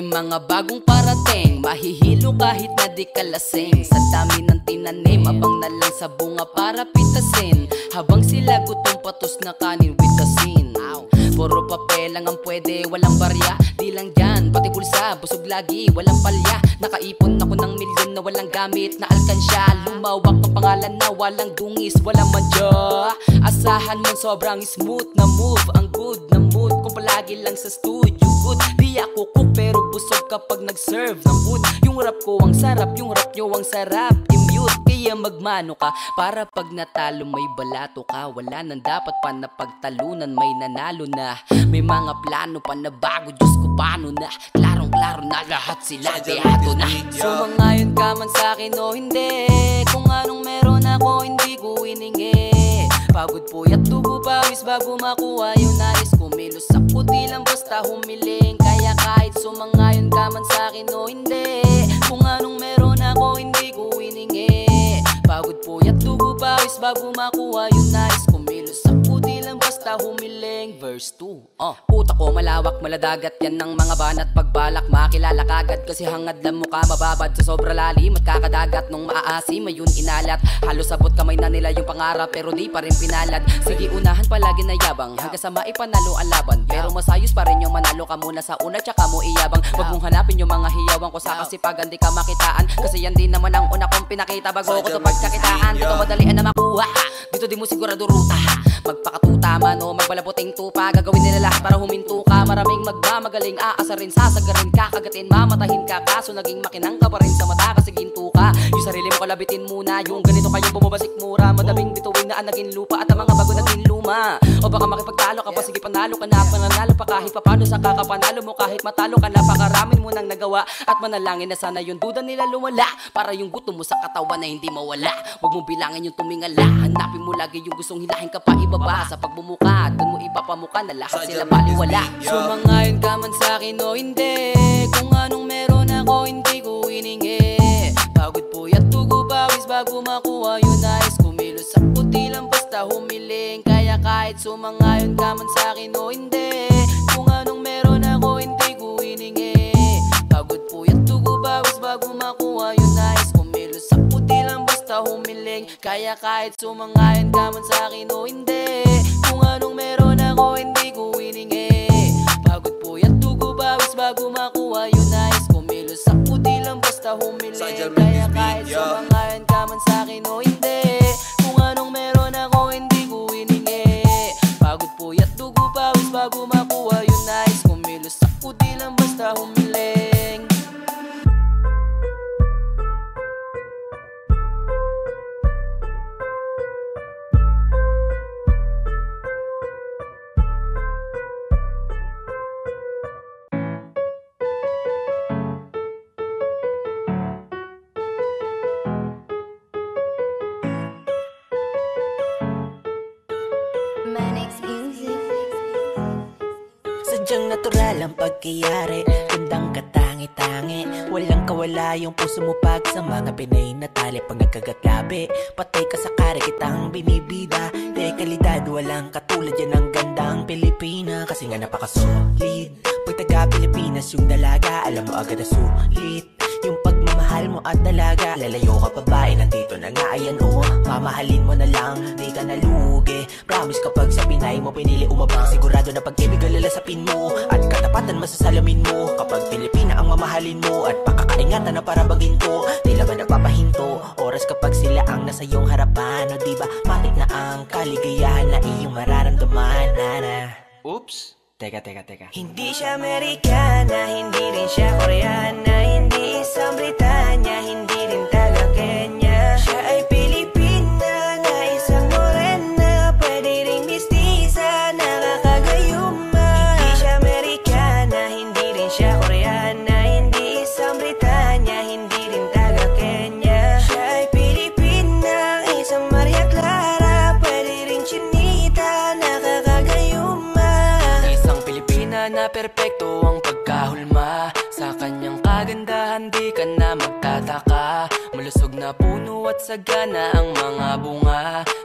aking mga bagong parating. Mahihilo kahit na di ka lasing. Sa dami ng tinanim, abang na lang sa bunga para pitasin. Habang sila gutom patos na kanin with asin. Puro papel lang ang pwede, walang barya. Di lang dyan, pati bulsa, busog lagi, walang palya. Nakaipon ako ng milyon na walang gamit na alkansya. Lumawak ng pangalan na walang dungis, walang madya. Asahan mo sobrang smooth na move, ang good na mood. Kung palagi lang sa studio good, di ako cook pero busog kapag nag-serve ng food. Yung rap ko ang sarap, yung rap nyo ang sarap. Kaya magmano ka, para pag natalo may balato ka. Wala nang dapat pa na pagtalunan, may nanalo na. May mga plano pa na bago, Diyos ko paano na. Klarong-klaro na lahat sila, dehado na. Sumangayon ka man sa'kin o hindi, kung anong meron ako hindi ko iningi. Pagod po at dugo pawis bago makuha yung nais. Kumilos ako di lang basta humiling. Kaya kahit sumangayon ka man sa'kin o hindi, kung anong meron ako hindi ko iningi. Pagod po at dugo pawis bago makuha yung nais. Kumilos ako di lang basta humiling. Verse 2. Utak ko malawak, maladagat yan ng mga banat. Pagbalak makilala kagad kasi hangad lang mukha mababad. Sa sobra lalim at kakadagat nung maaasim ayun inalat. Halos abot kamay na nila yung pangarap pero di pa rin pinalad. Sige unahan palagi na yabang hanggang sa maipanalo ang laban. Pero masayos pa rin yung manalo ka muna sa una tsaka mo iyabang. Wag mong hanapin yung mga hiyawan ko sa kasipagan di ka makitaan. Kasi yan din naman ang una kong pinakita bago ko to pagkakitaan. Dito madalian na makuha, dito di mo sigurado ruta. Magpakatuta man o magbalabuting tupa, gagawin nila lahat para huminto ka. Maraming magmamagaling, aasarin, sasagarin ka, kagatin, mamatahin ka. Kaso naging makinang ka pa rin sa mata kasi ginto ka. Yung sarili mo kalabitin muna, yung ganito kayong bumabasik mura. Madaming bituin na ang naging lupa at ang mga bago naging luma. O baka makipagtalo ka pa, sige panalo ka na. Pananalo pa kahit papano sa kakapanalo mo. Kahit matalo ka na, pakaramin mo nang nagawa. At manalangin na sana yung duda nila lumala, para yung gutom mo sa katawan na hindi mawala. Huwag mong bilangin yung tumingala, hanapin mo lagi yung gustong hilahin ka pa ibaba. Sa pagbumuka, dun mo ipapamuka na lahat sila baliwala. Sumangayon ka man sa'kin o hindi, kung anong meron ako hindi ko iningi. Pagod po at tugo pawis bago makuha yun nais. Kumilos sa puti lang basta humiling. Kaya kahit sumangayon ka man sa'kin o hindi, kung anong meron ako hindi ko iningi. Pagod po at tugo pawis bago makuha yun nais. Kumilos sa puti lang basta humiling. Kaya kahit sumangayon ka man sa'kin o hindi, kung anong meron ako hindi ko iningi. Bago makuha yun nais, kumilos ako di lang basta humiling. Kaya kahit sumangayon ka man sa'kin o hindi, kung anong meron ako hindi ko iningi. Pagod po at dugo pawis bago makuha yun nais, kumilos ako di lang basta humiling. Sadyang natural ang pagkayari, tandang katangi-tangi. Walang kawala yung puso mo pag sa mga Pinay na tali. Pag nagkagatlabi, patay ka sa kare kitang binibida. De kalidad, walang katulad yan ang gandang Pilipina. Kasi nga napakasolid, pag taga-Pilipinas yung dalaga. Alam mo agad na sulit yung pagmamahal mo at dalaga. Lalayo ka pa bae, nandito na nga, ayan o. Mamahalin mo na lang, di ka nalugi. Promise kapag sa Pinay mo pinili umabang, sigurado na pag-ibig lalasapin mo at katapatan masasalamin mo. Kapag Pilipina ang mamahalin mo at pakakaingatan na para bang ginto, tila ba napapahinto oras kapag sila ang nasa iyong harapan. O diba, patik na ang kaligayahan na iyong mararamdaman. Nana, oops. Teka. Hindi siya Amerikana, hindi rin siya Koreana, hindi isang Britanya, hindi rin taga Kenya. Siya ay Pilipina na isang morena, pwede rin mistisa, nakakagayuma. Hindi siya Amerikana, hindi rin siya Koreana, hindi isang Britanya, hindi rin taga Kenya. Siya ay Pilipina, isang Maria Clara, pwede rin Chinita, nakakagayuma. Na perpekto ang pagkahulma sa kanyang kagandahan, di ka na magtataka. Malusog na puno at sagana ang mga bunga.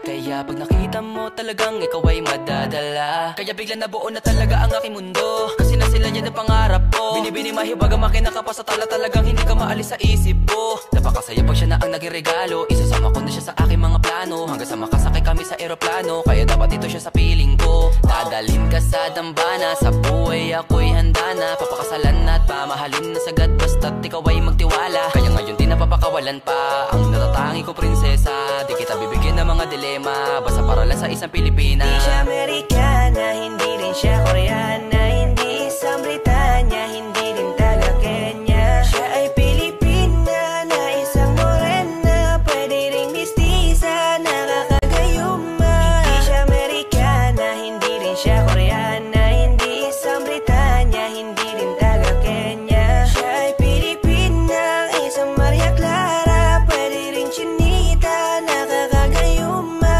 Kaya pag nakita mo talagang ikaw ay madadala. Kaya bigla nabuo na talaga ang aking mundo, kasi na sila yan ang pangarap ko. Binibini mahiwagang makinakapasatala, talagang hindi ka maalis sa isip ko. Napakasaya pag siya na ang nagiregalo, isasama ko na siya sa aking mga plano. Hanggang sa makasakay kami sa aeroplano, kaya dapat ito siya sa piling ko. Dadalhin ka sa dambana, sa buhay ako'y handa na. Papakasalan na at pamahalin na sagad, basta't ikaw ay magtiwala. Kaya ngayon di napapakawalan pa ang natatangi ko, prinsesa. Di kita bibigyan ng mga dilema, basta para lang sa isang Pilipina. Hindi siya Amerikana, hindi rin siya Koreana, hindi isang Britanya, hindi rin taga Kenya. Siya ay Pilipina na isang morena, pwede rin mistisa, nakakagayuma. Hindi siya Amerikana, hindi rin siya Koreana, hindi isang Britanya, hindi rin taga Kenya. Siya ay Pilipina, isang Maria Clara, pwede rin chinita, nakakagayuma.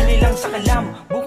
Pinilang sa kalam,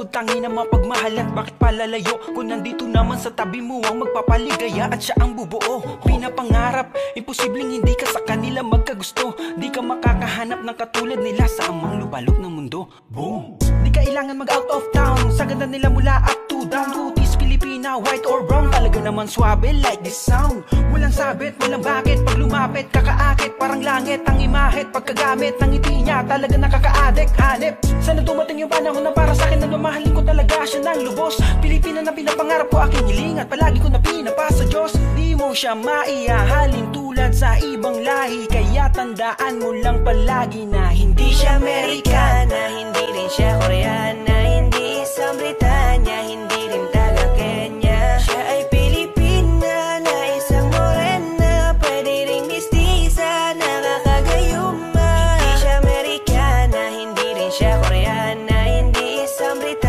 tangi na mapagmahal at bakit palalayo? Kung nandito naman sa tabi mo ang magpapaligaya at siya ang bubuo. Pinapangarap, imposibleng hindi ka sa kanila magkagusto. Di ka makakahanap ng katulad nila sa amang lubalok ng mundo. Boom! Di kailangan mag out of town, sa ganda nila mula up to down. Tutis, Pilipina, white or brown, talaga naman swabe like this sound. Walang sabit, walang bakit, pag lumapit, kakaakit, parang langit ang imahit. Pagkagamit ng ngiti niya, talaga nakaka-addict, hanip. Sana dumating yung panahon na para sakin na lumahal ko talaga siya ng lubos. Pilipina na pinapangarap ko, aking hiling at palagi ko na pinapasa Diyos. Di mo siya maiahalin tulad sa ibang lahi, kaya tandaan mo lang palagi na hindi siya Amerikana, hindi rin siya Koreana, hindi isang Britanya, hindi rin taga Kenya. Siya ay Pilipina na isang morena, pwede rin mistisa, nakakagayuma. Hindi siya Amerikana, hindi rin siya Koreana, hindi isang Britanya,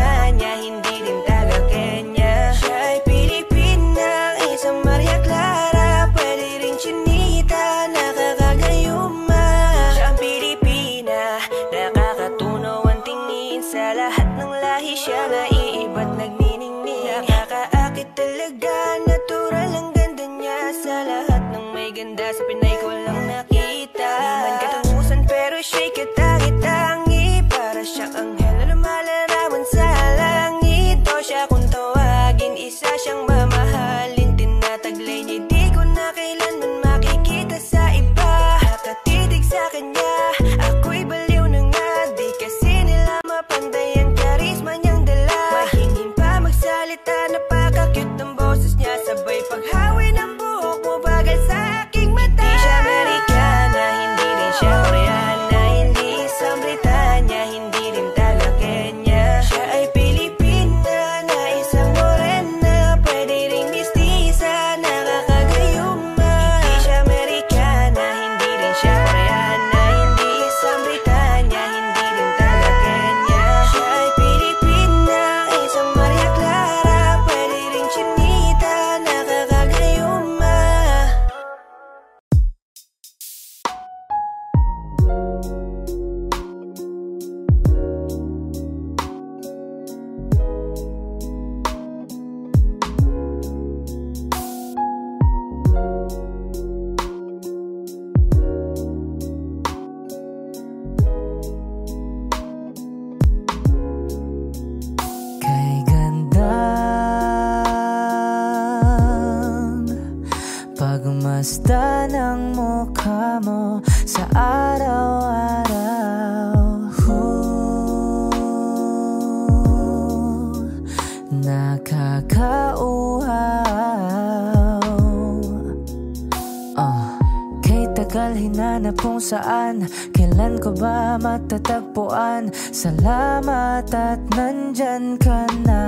saan? Kailan ko ba matatagpuan? Salamat at nandyan ka na.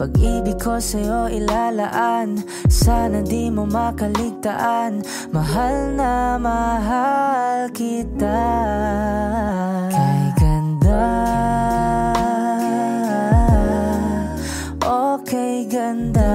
Pag-ibig ko sa'yo ilalaan, sana di mo makaligtaan. Mahal na mahal kita. Kay ganda, oh kay ganda,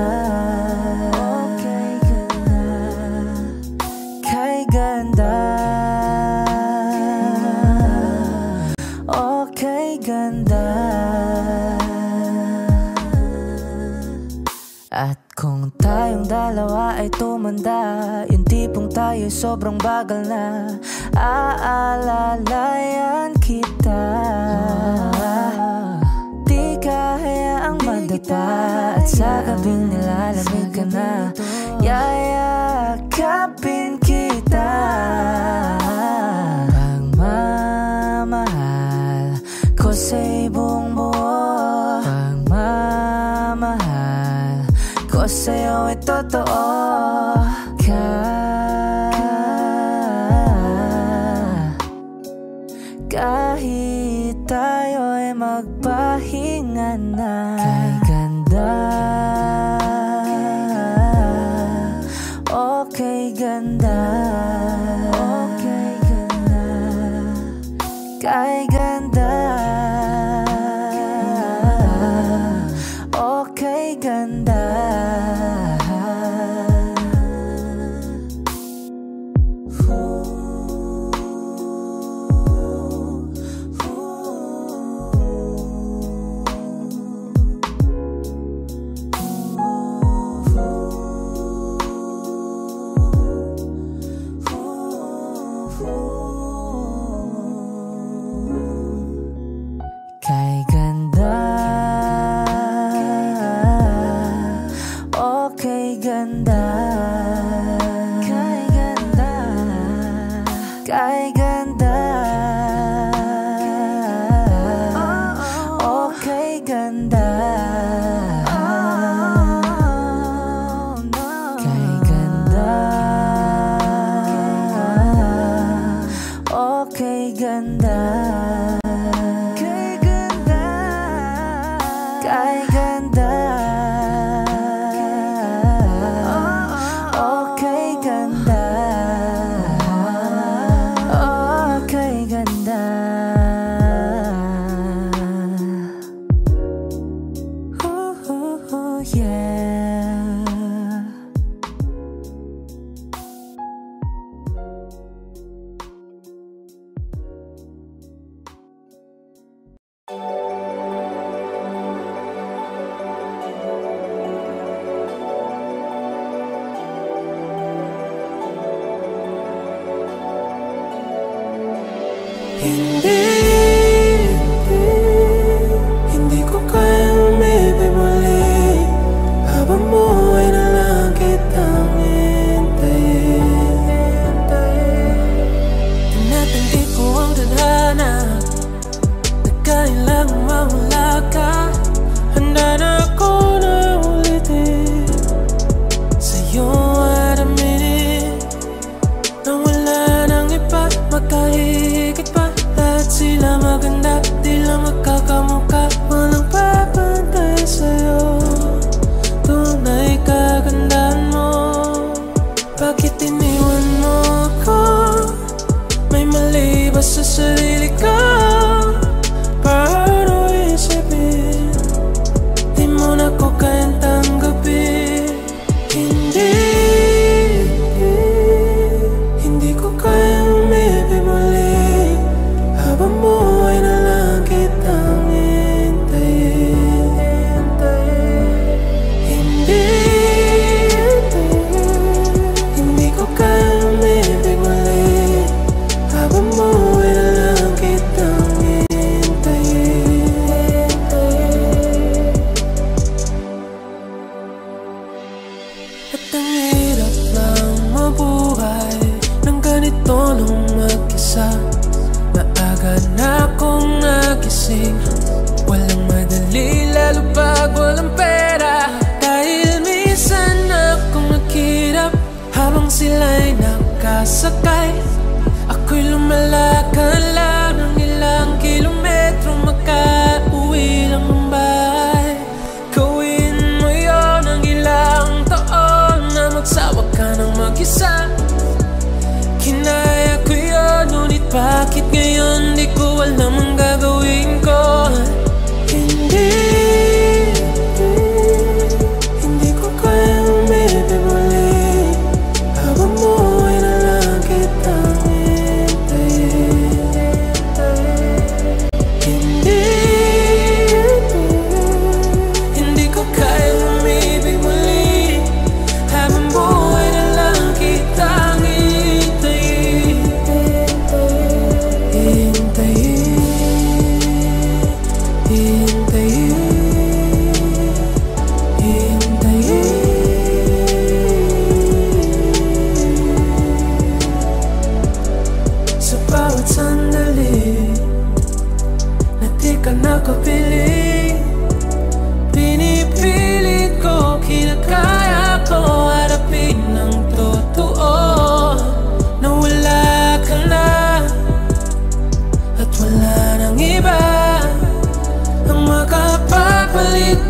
Kung tayong dalawa ay tumanda, yung tipong tayo'y sobrang bagal na, aalalayan kita. Di kahayaang magdata, at sa gabing nilalamig ka na, yayakapin kita. Pagmamahal ko sa'y buong buo, pagmamahal ko sa'yo ay totoo. Kahit tayo'y magpahinga na, kay ganda, oh kay ganda, oh kay ganda, kay ganda, oh kay ganda.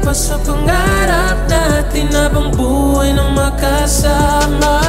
pa sa pangarap natin habang buhay ng makasama.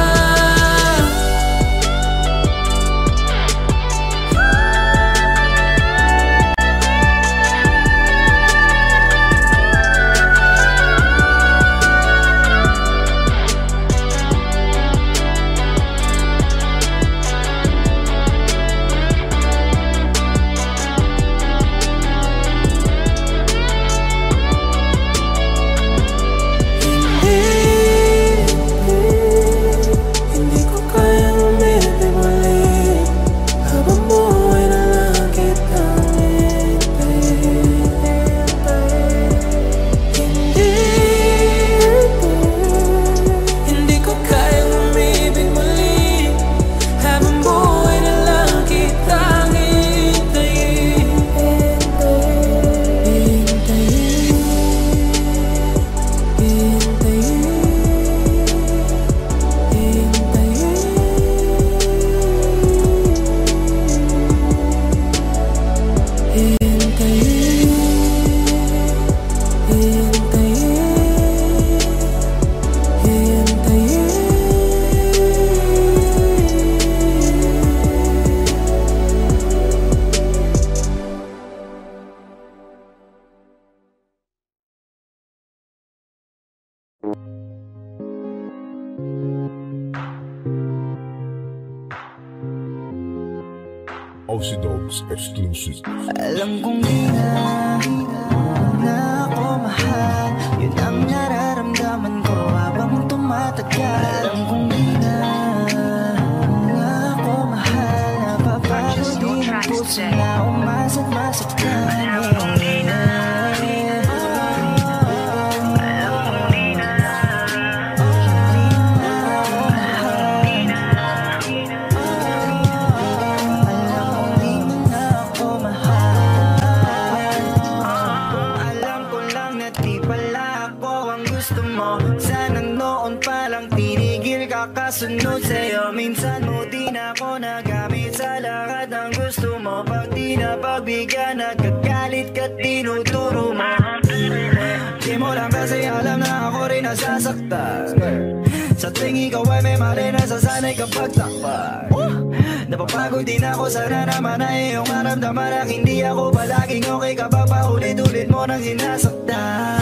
Alam kong di na, ako mahal. Yun ang nararamdaman ko habang tumatagal. Alam kong di na, ako mahal. Napapagod din ang puso na umasat-masat ka. Alam kong di na, alam kong di na, hindi na ako mahal. Sunod sa'yo, minsan mo di na ako nagamit sa lahat ng gusto mo. Pag di na pagbigyan, nagkagalit ka't tinuturo mo. Di mo lang kasi alam na ako rin nasasaktan. Sa tingin ko ay may mali na sasanay kapag takpan. Napapagod din ako, sana naman ay iyong naramdaman. Ang hindi ako palaging okay kapag paulit-ulit mo nang sinasaktan.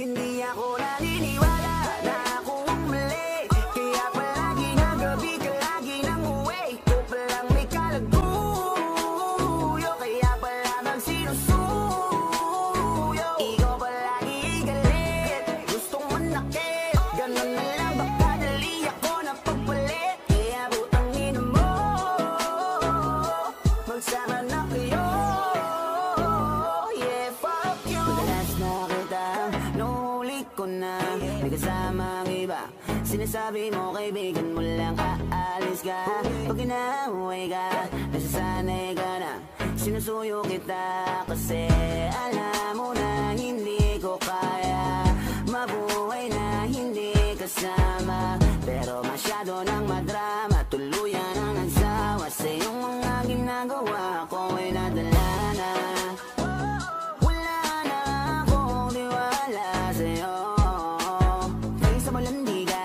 Hindi ako naniniwala na ako ang mali. Kaya palagi ng gabi ka lagi ng uwi. Ko palang may kalagduyo. Kaya pala magsinusuyo. Ikaw palagi galit, gustong manakit. Ganun na lang baka dali ako napagpalit. Kaya butang ina mo, magsama na kayo. Yeah, fuck you. Pagdalas na kita, nahuli ko na, may kasama ang iba. Sinasabi mo kaibigan mo lang, aalis ka. Pag inaaway ka, nasasanay ka na. Sinusuyo kita kasi alam mo na hindi ko kaya mabuhay na hindi kasama. Pero masyado nang madrama, tuluyan ang nagsawa. Sa iyong mga ginagawa ko ay nadala na. Wala na akong diwala sa'yo. Kaya sa malandiga,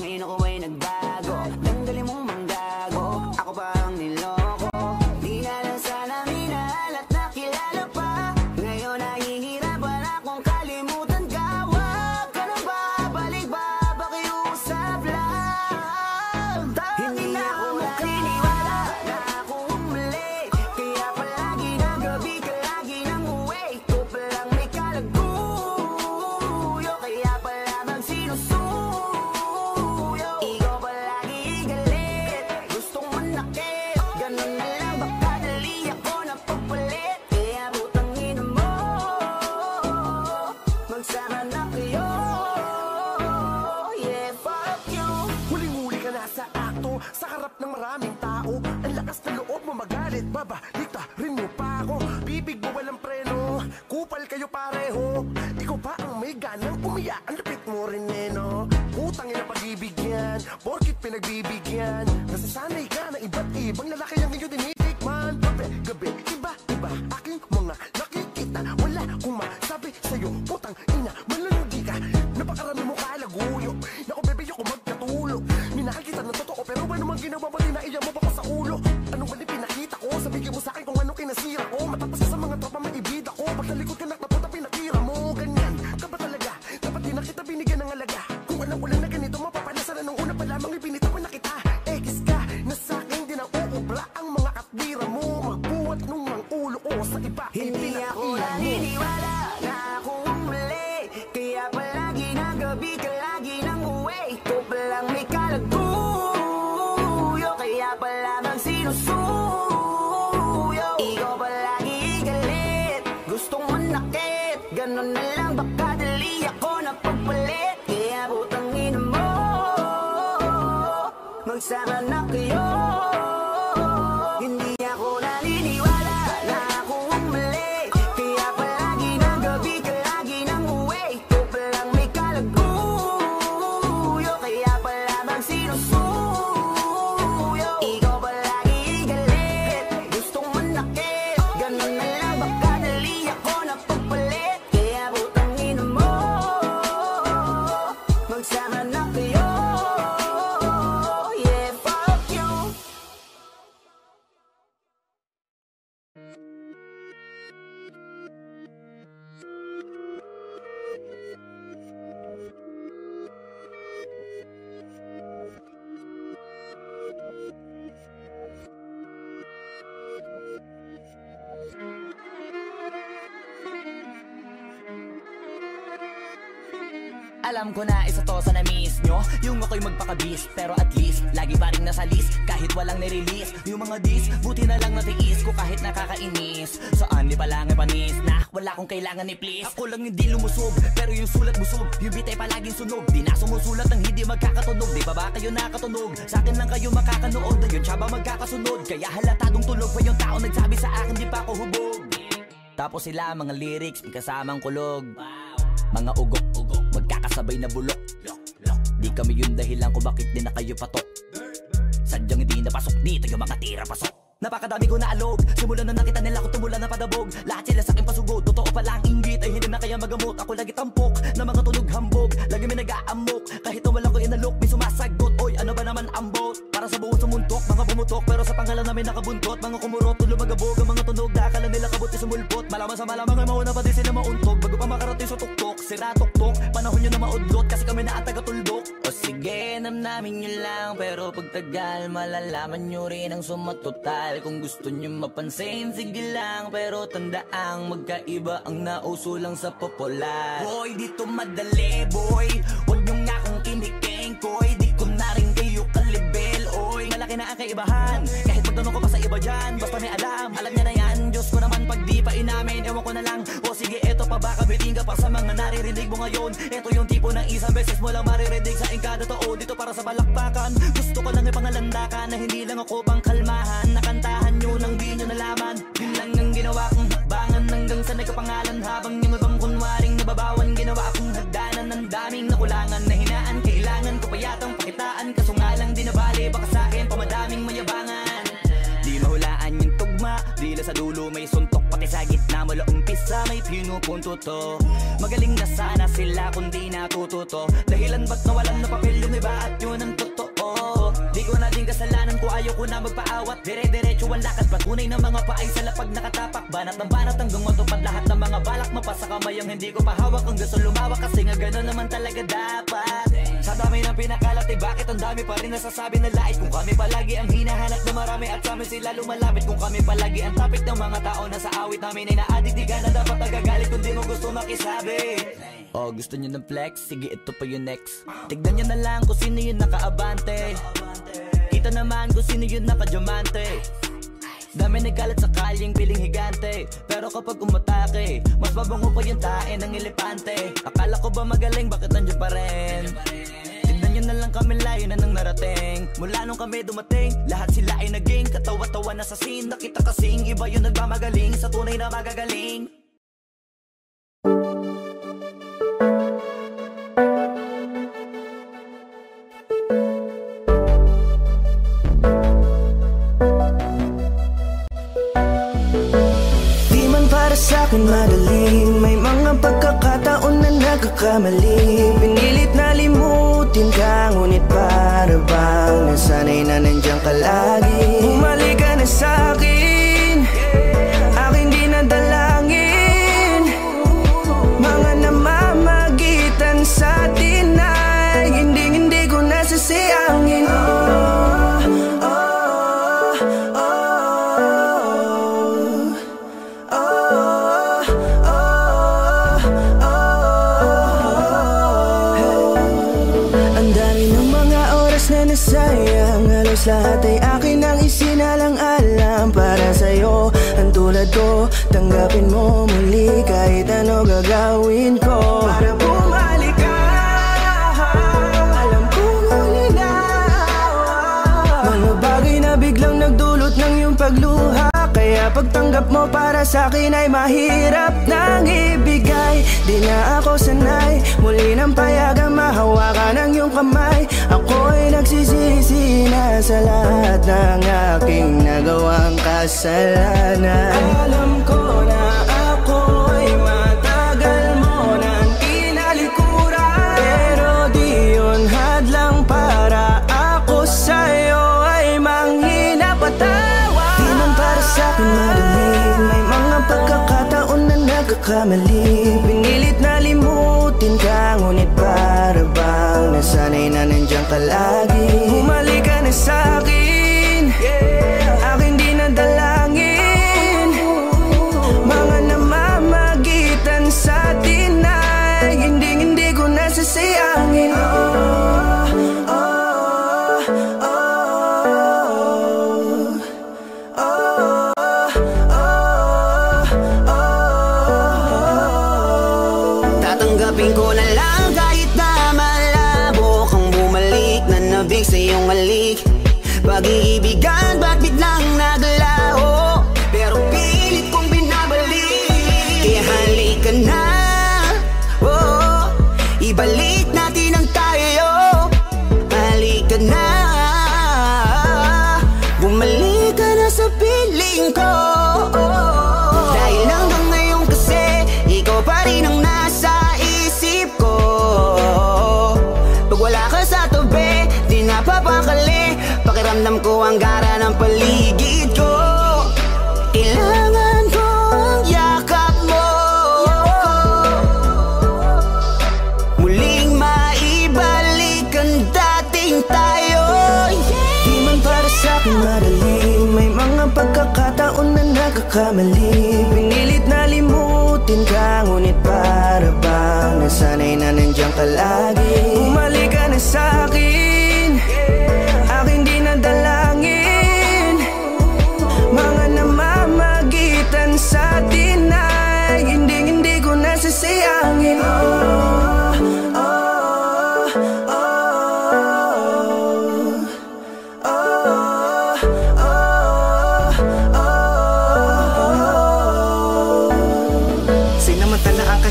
ngayon ako ay nagbago. Tanggalin mong manggago, ako pa ang niloko. Di na lang sana minahalat na kilala pa. Ngayon nahihirapan akong kalimutan ka. Huwag ka na babalik ba, pakiusap lang. Hindi na ako naniniwala na ako ang mali. Kaya palagi ng gabi ka lagi ng uwi. Ko palang may kalagduyo. Kaya pala magsinusuyo. Ikaw palagi galit, gustong manakit. Ganun na lang baka dali ako napagpalit. Kaya butang ina mo, magsama na kayo. Yeah, fuck you. Huling-huli ka na sa akto, sa harap ng maraming tao. Ang lakas ng loob mo magalit, babaliktarin mo pa ako. Bibig mo walang preno, kupal kayo pareho. Ikaw ba ang may ganang umiyak? Ang lupit mo rin eh, no? Putang ina pag-ibig yan, porkit pinagbibigyan. Nasasanay ka na iba't ibang lalaki ang iyong tinitikman. Gabi, iba-iba, aking mga nakikita. Wala kong masabi sa'yo, putang ina, malalugi ka. Napakarami mo kalaguyo, naku bebe, yoko magkatulog. Minahal kita ng totoo, pero ano mang ginawa mo, tinaiyan mo pa ko sa ulo. Ano man yung pinakita ko, sabihin mo sa'kin kung ano kinasira ko. Matapos sa mga tropa, maibida ko. Pagtalikod ka naknapunta, pinatira mo, ganyan ka ba talaga? Dapat di na kita binigyan ng alaga. Kung alam ko lang na ganito, mapapalasan na nung una pa lamang ibinitawan na kita. Ekis ka na sa'kin, di na uubla ang mga katbira mo. Magbuhat nung ang ulo ko sa iba, Hindi ako naniniwala na ako ang mali. Kaya palagi ng gabi ka lagi ng uwi. Ko palang may kalagduyo. Kaya pala magsinusuyo. Ikaw palagi galit, gustong manakit. Ganun na lang baka dali ako napagpalit. Kaya butang ina mo, magsama na kayo. Hindi ako naniniwala na ako ang mali. Kaya palagi ng gabi ka lagi ng uwi. Ko palang may kalagduyo. Kaya pala magsinusuyo. Ikaw palagi galit, gustong manakit. Ganun na lang baka dali ako napagpalit. Kaya butang ina mo, magsama na kayo. Yeah, fuck you. Alam ko na isa to sa na-miss nyo, yung ako'y magpakabis. Pero at least, lagi pa rin nasa list, kahit walang nirelease. Yung mga diss, buti na lang natiis ko kahit nakakainis. Saan di pala nga panis na wala kong kailangan ni please. Ako lang hindi lumusog, pero yung sulat busog. Yung bitay palaging sunog, di na sumusulat ng hindi magkakatunog. Di ba ba kayo nakatunog? Sa akin lang kayo makakanood, na yun siya ba magkakasunod? Kaya halatadong tulog pa yung tao nagsabi sa akin di pa ako hubog. Tapos sila mga lyrics, may kasamang kulog. Mga ugok-ugok, magkakasabay na bulok. Di kami yung dahilan kung bakit di na kayo patok. Sadyang hindi napasok dito yung mga tira pasok. Napakadami ko na alog, simulan na nakita nila ko tumulan na padabog. Lahat sila sakin pasugod, totoo palang inggit ay hindi na kaya magamot. Ako lagi tampok, na mga tunog hambog, lagi may nag-aamok. Kahit na wala ko inalok, may sumasagot, oy ano ba naman ambot? Para sa buong sumuntok, mga bumutok pero sa pangalan akala namin nakabuntot, mga kumurot, tulo magabog ang mga tunog na akala nila kabot isang bulbot. Malaman sa malamang ay mauna pa din sila mauntog bago pa makarating sa tuktok. Sira tuktok, panahon nyo na maudlot kasi kami na atagatuldok. O sige, namnamin nyo lang pero pagtagal malalaman nyo rin ang sumatotal. Kung gusto nyo mapansin, sige lang pero tandaang magkaiba ang nauso lang sa popular. Boy, dito madali boy, huwag nyo nga kong kinikengkoy. Di ko na rin kayo kalibel, oy. Malaki na ang kaibahan, kahit magtanong ko pa sa iba dyan. Basta may alam niya na yan. Diyos ko naman pag di pa inamin, ewan ko na lang. O sige, eto pa baka bitinga para sa mga naririnig mo ngayon. Eto yung tipo ng isang beses mo lang maririnig sa engkada tao. Dito para sa balakpakan, gusto ko lang ipangalandakan na hindi lang ako pang kalmahan. Nakantahan nyo nang di nyo nalaman, yun lang ang ginawa kong hakbangan hanggang sa nagkapangalan. Habang yung ibang kunwaring nababawan, ginawa akong hagdanan ng daming nakulangan. Nahinaan, kailangan ko pa yatang pakitaan, kaso nga lang di nabali, baka sa'kin pamadaming mayabangan. Di mahulaan yung tugma, dila sa dulo may suntok, pati sa gitna mula umpisa may pinupunto to. Magaling na sana sila kundi natututo, dahilan ba't nawalan na papel yung iba at yun ang totoo. Di ko na din kasalanan ko, ayoko na magpaawat, dire-diretso ang lakad. Patunay ng mga paay sa lapag nakatapak, banat ng banat hanggang matupad lahat ng mga balak. Mapasa kamay ang hindi ko mahawak, ang gusto lumawak kasi nga gano'n naman talaga dapat. Sa dami ng pinakalat eh, bakit ang dami pa rin nasasabi na lait? Kung kami palagi ang hinahanap na marami at sa amin sila lumalapit. Kung kami palagi ang topic ng mga tao na sa awit namin ay na-addict, di ka na dapat nagagalit kung di mo gusto makisabi. Oh, gusto nyo ng flex? Sige, ito pa yung next. Tignan nyo na lang kung sino yung nakaabante, kita naman kung sino yung nakadiamante. Dami nagkalat sa kalyeng piling higante, pero kapag umatake mas babango pa yung tae ng elepante. Akala ko ba magaling, bakit nandiyan pa rin? Tignan nyo na lang kami, layo na nang narating. Mula nung kami dumating, lahat sila ay naging katawa-tawa na sa scene. Nakita kasing iba yung nagmamagaling sa tunay na magagaling. Sa'kin madali, may mga pagkakataon na nagkakamali. Pinilit na limutin ka, ngunit para bang nasanay na nandiyan ka lagi. Bumalik ka na sa'kin, aking dinadalangin. Mga namamagitan sa'tin ay hindi ko nasasayangin. Lahat ay akin ang isinalang-alam para sa'yo. Ang tulad ko, tanggapin mo muli kahit ano gagawin ko para bumalik ka. Alam kong huli na mga bagay na biglang nagdulot ng iyong pagluha, kaya pagtanggap mo para sa'kin ay mahirap nang ibigay. Di na ako sanay, muli ng payagang mahawakan ang iyong kamay. Ako'y nagsisisi na sa lahat ng aking nagawang kasalanan. Alam ko na ako'y matagal mo nang kinalikuran, pero di yun hadlang para ako sa'yo ay manghina patay. Sa'kin madali, may mga pagkakataon na nagkakamali. Pinilit na limutin ka, ngunit para bang nasanay na nandiyan ka lagi. Bumalik ka na sa'kin, aking dinadalangin. Mga namamagitan sa'tin ay hindi ko nasasayangin. Sa iyong alik, pag-iibigan, ba't biglang naglaho? Pero pilit kong binabalik, kaya halika na, oh, ibalik natin ang tayo. Halika na, bumalik ka na sa piling ko, oh. Dahil hanggang ngayon kasi ikaw pa rin ang nasa isip ko. Pag wala ka sa tabi, di napapakali, pakiramdam ko ang gara ng paligid. pagkakataon na nagkakamali. Pinilit na limutin ka, ngunit para bang nasanay na nandiyan ka lagi. Bumalik ka na sa'kin, aking dinadalangin. Mga namamagitan sa atin ay hindi ko nasisiyangin.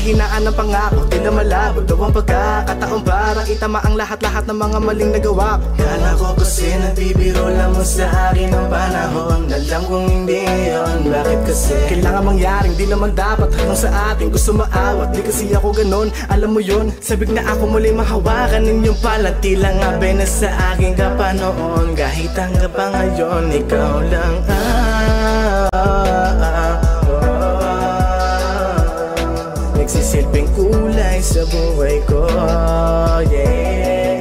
Hinaan ng pangako, di na malabo daw ang pagkakataon para itama ang lahat-lahat ng mga maling nagawa ko. Kala ko kasi nagbibiro lamang sa akin ang panahon. Alam kong hindi yun, bakit kasi kailangan mangyaring di naman dapat hanggang sa ating gusto maawat. Di kasi ako ganon, alam mo yun. Sabik na ako muli mahawakan ninyong pala. Tila nga ba na sa akin ka pa noon, kahit hanggang pa ngayon, ikaw lang nagsisilping kulay sa buhay ko, yeah.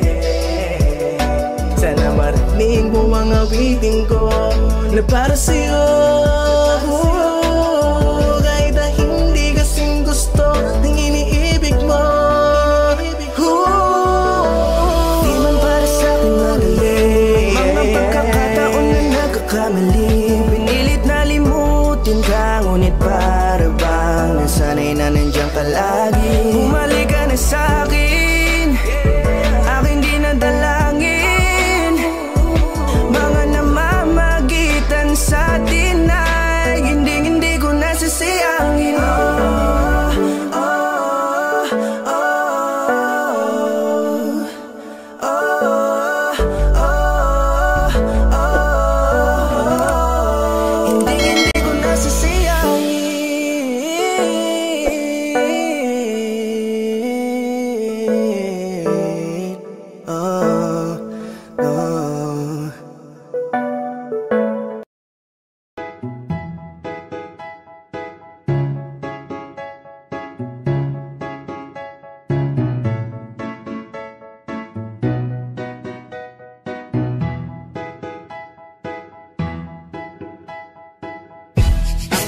Sana marating mo ang awitin ko na para sa'yo, oh. Kahit na hindi kasing gusto ng iniibig mo, oh. Di man para sa'kin magaling, mga pagkakataon na nagkakamali. Pinilit na limutin ka, ngunit para bang nasanay na nandiyan palagi. Bumalik ka na sa'kin, aking dinadalangin. Mga namamagitan sa atin ay hindi ko nasisiyangin.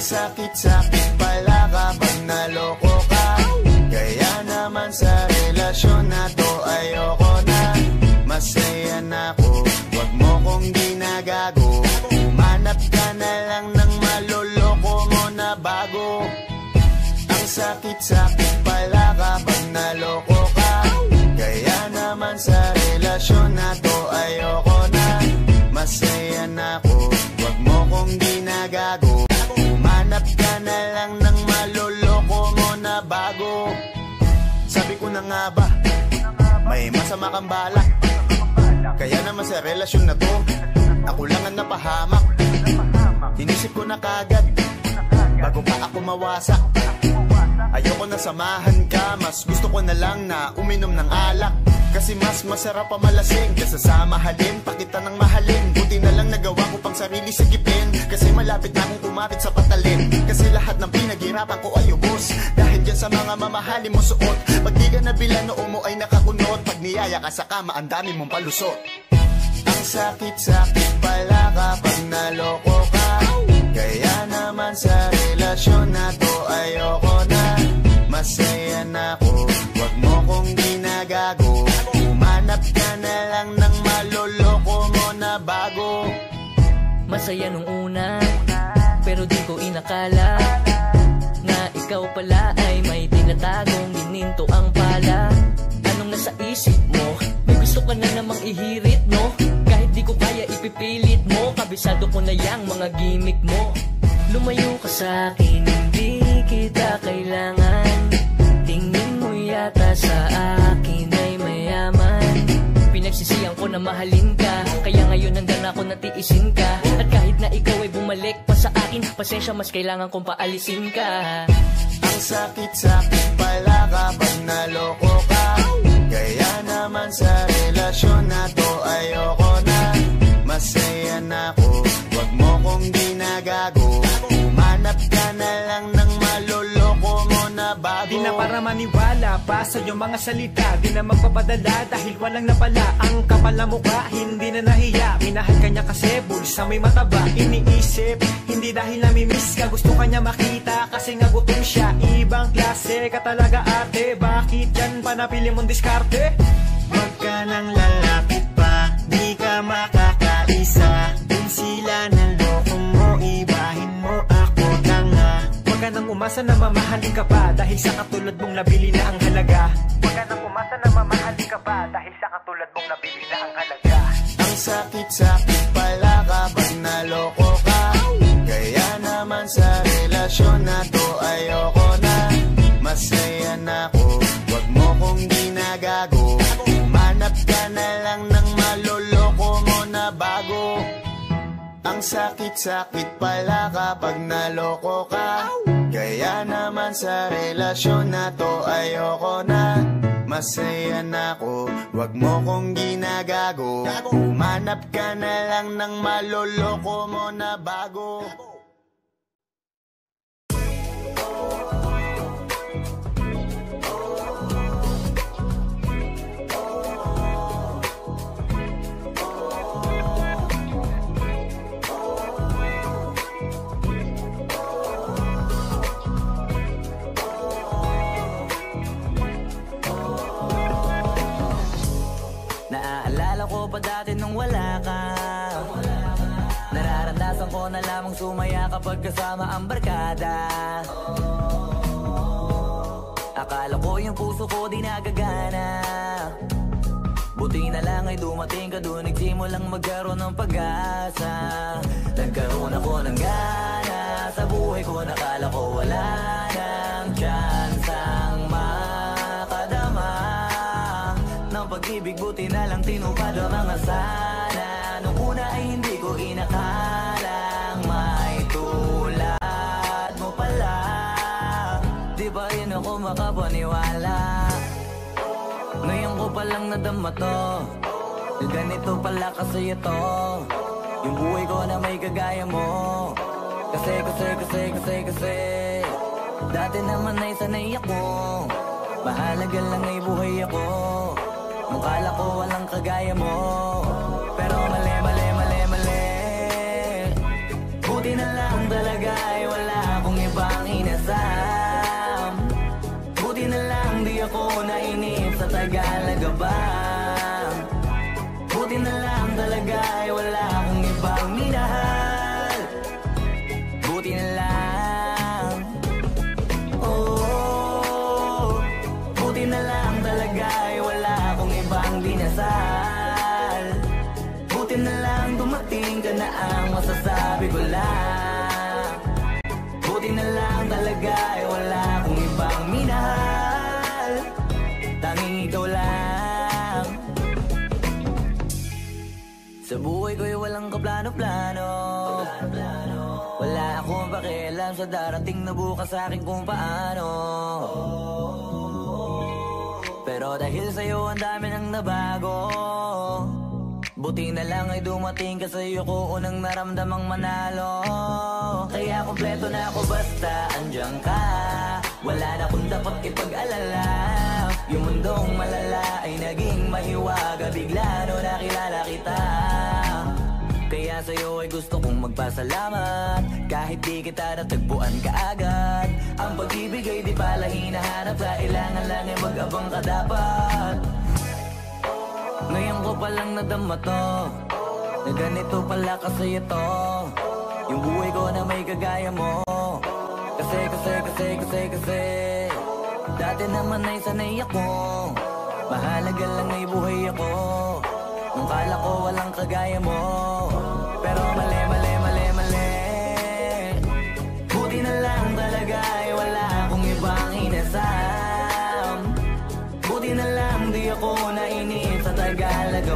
Sakit-sakit pala kapag naloko ka. Kaya naman sa relasyon na to ayoko na. Masaya na ako, wag mo kong ginagago. Umanap ka na lang ng maloloko mo na bago. Ang sakit-sakit pala kapag naloko ka. Kaya naman sa relasyon na to ayoko na. Masaya na ako, wag mo kong ginagago. Hanap ka na lang ng maloloko mo na bago. Sabi ko na nga ba, may masama kang balak. Kaya naman sa relasyon na to, ako lang ang napahamak. Inisip ko na kagad, bago pa ako mawasak. Ayoko na samahan ka, mas gusto ko na lang na uminom ng alak. Kasi mas masarap pa malasing kaysa sa mahalin, pakita ng mahalin. Buti na lang nagawa ko pang sarili sigipin, kasi malapit na akong kumapit sa patalin. Kasi lahat ng pinaghirapan ko ay ubos, dahil dyan sa mga mamahalin mo suot. Pag di ka nabila noo mo ay nakakunot, pag niyaya ka sa kama ang dami mong palusot. Ang sakit-sakit pala kapag naloko ka. Kaya naman sa relasyon na to ayoko na. Masaya na ako, wag mo kong ginagago. Umanap ka na lang ng maloloko mo na bago. Masaya nung una, pero di ko inakala na ikaw pala ay may tinatagong gininto ang pala. Anong nasa isip mo? May gusto ka na namang ihirit, no? Kahit di ko kaya ipipilit mo, kabisado ko na yang mga gimmick mo. Lumayo ka sa'kin, hindi kita kailangan. Tingin mo yata sa akin ay mayaman. Pinagsisiyan ko na mahalin ka, kaya ngayon nandan ako natiisin ka. At kahit na ikaw ay bumalik pa sa akin, pasensya, mas kailangan kong paalisin ka. Ang sakit-sakit pala kapag naloko ka. Kaya naman sa relasyon na to ayoko na. Masaya na ako, wag mo kong ginagago. Umanap ka na lang ng maloloko mo na bago. na para maniwala pa sa iyong mga salita. Di na magpapadala dahil walang napala. Ang kapal na mukha, hindi na nahiya. Minahal ka niya kasi bulsa may mataba. Iniisip, hindi dahil namimiss ka. Gusto ka niya makita kasi nga gutom siya. Ibang klase ka talaga ate. Bakit yan pa napili mong diskarte? Huwag ka nang lalapit pa, di ka makakaisa. Dun sila ng loko mo, ibahin mo ako na nga. Huwag ka nang umasa na mamahalin ka pa, dahil sa katulad mong nabili na ang halaga. Huwag ka nang umasa na mamahalin ka pa, dahil sa katulad mong nabili na ang halaga. Ang sakit-sakit pala kapag naloko ka. Kaya naman sa relasyon na to ayoko na. Masaya na ako, huwag mo kong ginagago. Ka na lang ng maloloko mo na bago. Ang sakit-sakit pala kapag naloko ka. Kaya naman sa relasyon na to ayoko na. Masaya na ako, wag mo kong ginagago. Umanap ka na lang ng maloloko mo na bago. Dati nung wala ka, nararamdasan ko na lamang sumaya kapag kasama ang barkada. Akala ko yung puso ko di nagagana. Buti na lang ay dumating ka doon, nagsimulang magkaroon ng pag-asa. Nagkaroon ako ng gana sa buhay ko, nakala ko wala ng chance ang makadama. Pag-ibig buti na lang tinupad ang mga sana. Nung una ay hindi ko inakalang may tulad mo pala. Di ba rin ako makapaniwala? Ngayon ko palang nadama to. Ganito pala kasi ito, yung buhay ko na may kagaya mo. Kasi dati naman ay sanay ako. Mahalaga lang ay buhay ako. Mukala ko walang kagaya mo, pero mali. Buti na lang talaga ay wala akong ibang inasam. Buti na lang di ako nainip sa Tagalaga ba. Buti na lang talaga ay wala akong ibang minahal. Buti na lang, oh, buti na lang talaga ay wala ibang dinasal. Buti na lang dumating ka na, ang masasabi ko lang. Buti na lang talaga ay wala akong ibang minahal. Tanging ikaw lang. Sa buhay ko'y walang kaplano-plano. Wala akong pakialam sa darating na bukas akin kung paano. Pero dahil sa'yo ang dami ng nabago. Buti na lang ay dumating ka, sa'yo ko unang naramdamang manalo. Kaya kompleto na ako basta andiyan ka. Wala na kung dapat ipag-alala. Yung mundong malala ay naging mahiwaga bigla nung nakilala kita. Kaya sa'yo ay gusto kong magpasalamat. Kahit di kita natagpuan kaagad. Ang pag-ibig ay di pala hinahanap, kailangan lang ay mag-abang ka dapat. Ngayon ko palang nadama to, na ganito pala kasi ito, yung buhay ko na may kagaya mo. Kasi dati naman ay sanay ako. Mahalaga lang ay buhay ako. Nung kala ko walang kagaya mo, pero mali. Buti na lang talaga ay wala akong ibang inasam. Buti na lang di ako nainip sa Tagalaga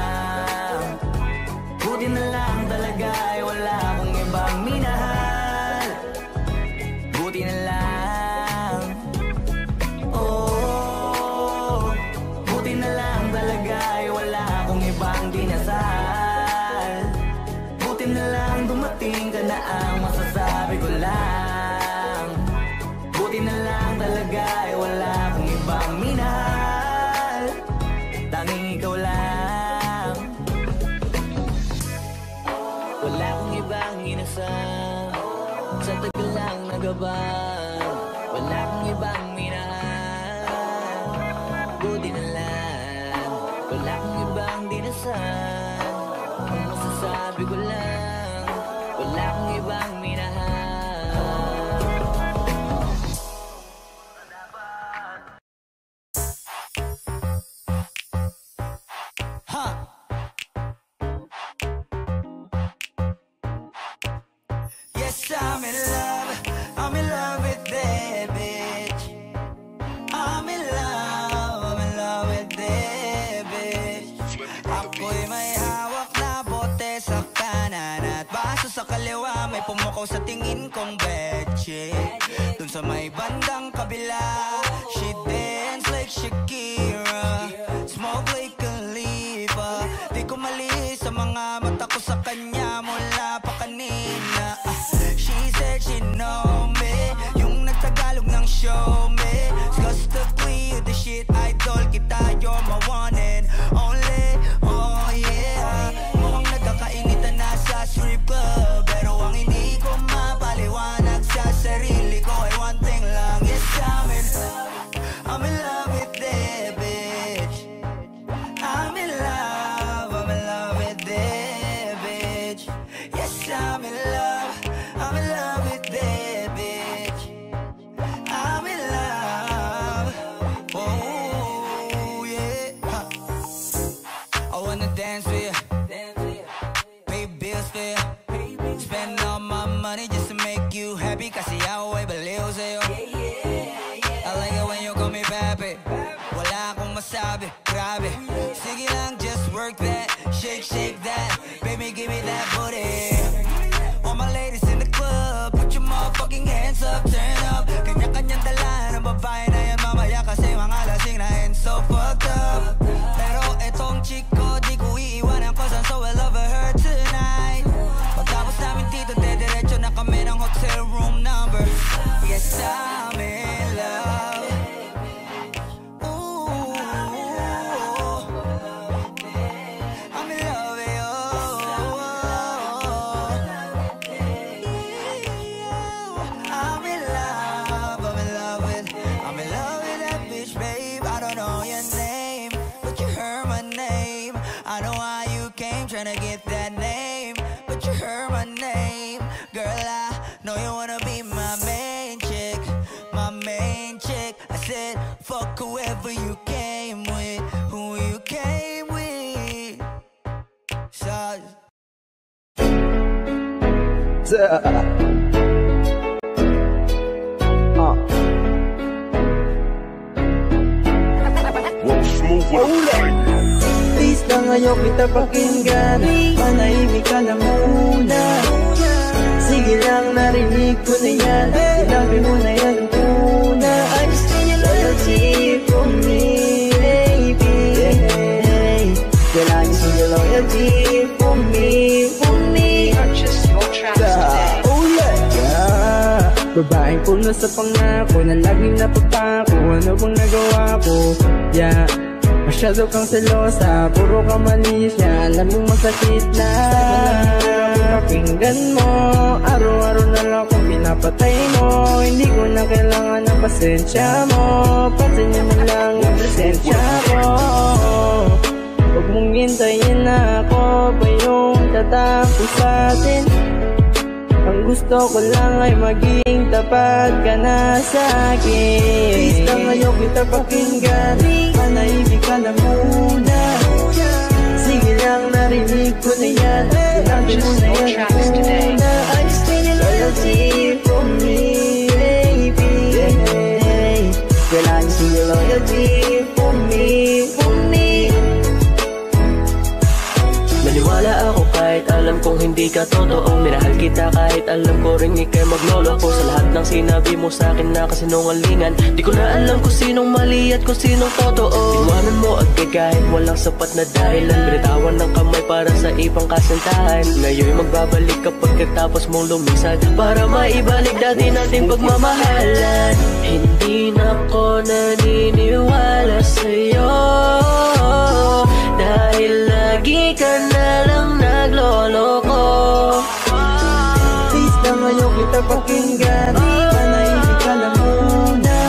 Buti na lang talaga ay wala akong ibang minahal. Buti na lang, oh, buti na lang talaga ay wala akong ibang dinasal. Buti na lang dumating ka na, ang masasabi ko lang. Buti na lang talaga ay wala sa taglang na gabay, walang ibang minahal kundi na lang, walang ibang dinasal. Masasabi ko lang, walang ibang minahal. I'm in love with that bitch. I'm in love with that bitch. Ako'y may hawak na bote sa kanan at baso sa kaliwa. May pumukaw sa tingin kong betche. Dun sa may bandang kabila, she dance like Shakira, smoke like Khalifa. Di ko mali sa mga mata ko sa kanya mula pa kanina. She said she know me, yung nagtagalog ng show me. Cause the queen of the shit, idol kita, you're my one and only. Oh yeah, mukhang nagkakainitan na sa strip club. Pero ang hindi ko mapaliwanag sa sarili ko ay one thing lang, yes, I'm in love with that bitch. I'm in love with that bitch. Yes, I'm in love. Kasi ako ay baliw sa'yo. I like it when you call me papi. Wala akong masabi, grabe. Sige lang, just work that. Shake, shake that. Baby, give me that booty. All my ladies in the club, put your motherfucking hands up, turn up. Kanya-kanyang dalahan ang babae na yan mamaya. Kasi mga lasing na and so fucked up. Pero etong chick ko, di ko iiwanan ko saan, so I love her tonight. Pagkapos namin dito, dediretso na kami ng hotel room. Yes, I'm in love. Ooh, I'm in love with you. I'm in love, I'm in love with that bitch, babe. I don't know your name, but you heard my name. I know why you came trying to get that name, but you heard my name. Girl, I know you wanna be my man. Main chick, I said, fuck whoever you came with, who you came with. So please lang ayaw kita pakinggan. Manahimik ka na muna. Sige lang, narinig ko na yan. Sinabi mo na yan. For me, baby, girl, I need your loyalty for me, not just your tracks today. Oh yeah, yeah. Babaeng puno sa pangako na laging napapako. Ano bang nagawa ko? Yeah, masyado kang selosa, puro ka manis na, alam mong masakit na. Pakinggan mo, araw-araw na lang kung pinapatay mo. Hindi ko na kailangan ng pasensya mo. Pasensya mo lang ang presensya ko. Huwag mong hintayin na ako pa yung tatapos sa atin. Ang gusto ko lang ay maging tapat ka na sa akin. Please lang ayaw kita pakinggan. Manahimik ka na muna. Sige lang, narinig ko na yan. Just no tracks today. I just need your loyalty for me, baby. Girl, I just need your loyalty for me, for me. Naniwala ako kahit alam kong hindi ka totoong minahal kita. Kahit alam ko rin ikay magloloko sa lahat ng sinabi mo sa akin na kasinungalingan. Di ko na alam kung sinong mali at kung sinong totoo. Iwanan mo agad kahit walang sapat na dahilan. Binitawan ng kamay para sa ibang kasintahan. Ngayon'y magbabalik kapag katapos mong lumisad, para maibalik dati nating pagmamahalan. Hindi na ko naniniwala sa'yo, dahil lagi ka na lang nagloloko. Please lang Tumayo kita pakinggan, panayin ka lang muna.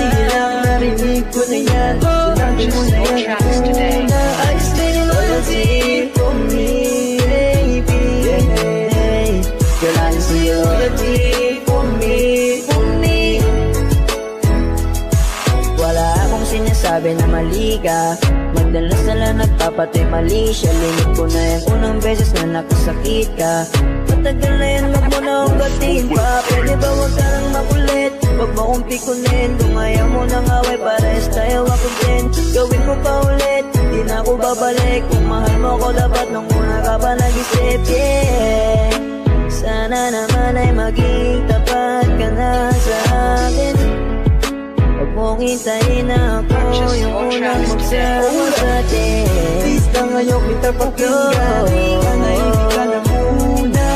Sige lang, narinig ko na yan. Sinabi mo na yan muna. I stay loyalty to me, baby. Girl, I stay loyalty to me. Wala akong sinasabi na mali ka. Magdalas na lang nagpapatay mali siya. Limit ko na yung unang beses na nakasakit ka. Matagal na yan, wag mo na ugatin pa. Pwede ba wag ka lang makulit? Wag mo kong pikunin. Kung ayaw mo ng away, parehas tayo akong din. Gawin mo pa ulit, di na ako babalik. Kung mahal mo ko dapat nung una ka pa nag-isip, yeah. Sana naman ay maging tapat ka na sa akin. Wag mong hintayin na ako yung unang magsawa sa atin. Please lang ayaw kita pakinggan. Di ka naibig ka na muna.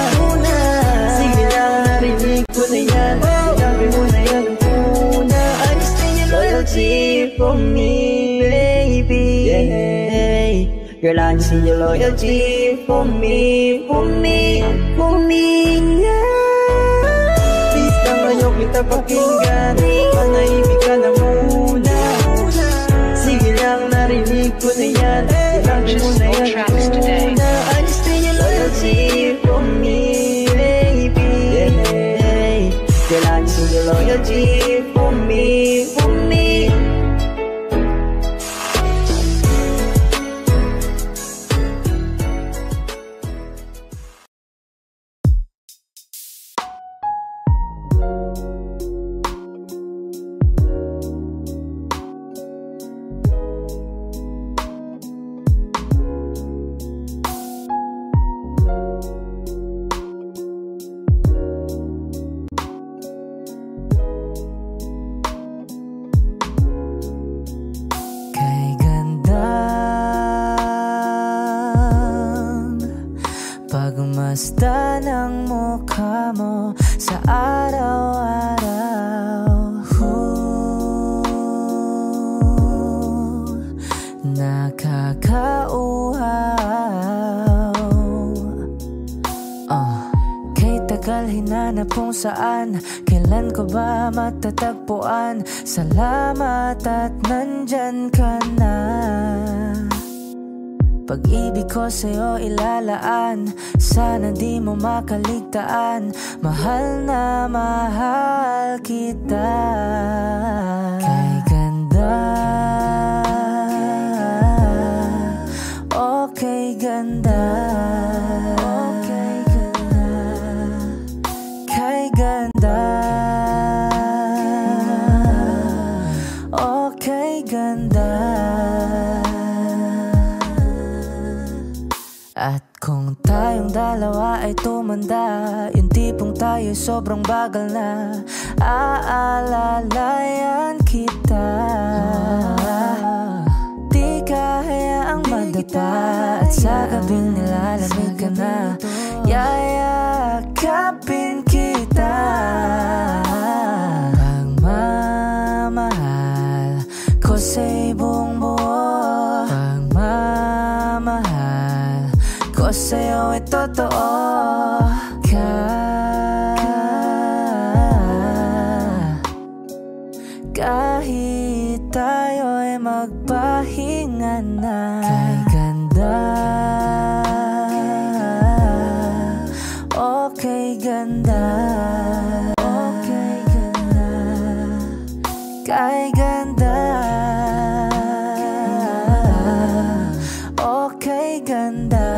Sige lang, narinig ko na yan. Sinabi mo na yan ang muna. I'm staying loyalty for me, baby. Girl, I'm staying loyalty for me, for me, for me. Please lang ayaw kita pakinggan. Di ka naibig ka na muna. Sige lang, narinig ko na yan. Sinabi mo na yan ang muna. I'm staying loyalty for me, baby. Girl, I'm staying loyalty for me, for me. Saan? Kailan ko ba matatagpuan? Salamat at nandyan ka na. Pag-ibig ko sa'yo ilalaan. Sana di mo makaligtaan. Mahal na mahal kita. Kay ganda, okay ganda, dalawa ay tumanda. Yung tipong tayo'y sobrang bagal na. Aalalayan kita. Di ka hayaang madapa. At sa gabing nilalamig ka na, yayakapin kita. Pagmamahal ko sa'y buong buo. Pagmamahal ko sa'yo ay totoo. Kahit tayo'y magpahinga na. Kay ganda, okay ganda, okay ganda, kay ganda, okay ganda.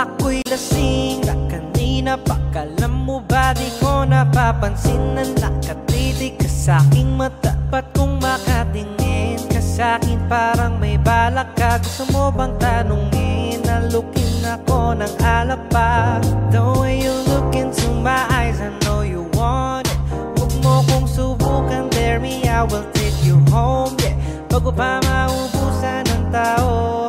ako'y lasing na kanina pa. Alam mo ba di ko napapansin na nakatitig ka sa'king mata? Ba't kung makatingin ka sa'kin parang may balak ka? Gusto mo bang tanungin na lookin ako ng alapa? The way you look into my eyes, I know you want it. Huwag mo kong subukan, dare me, I will take you home, yeah. Bago pa maubusan ng tao,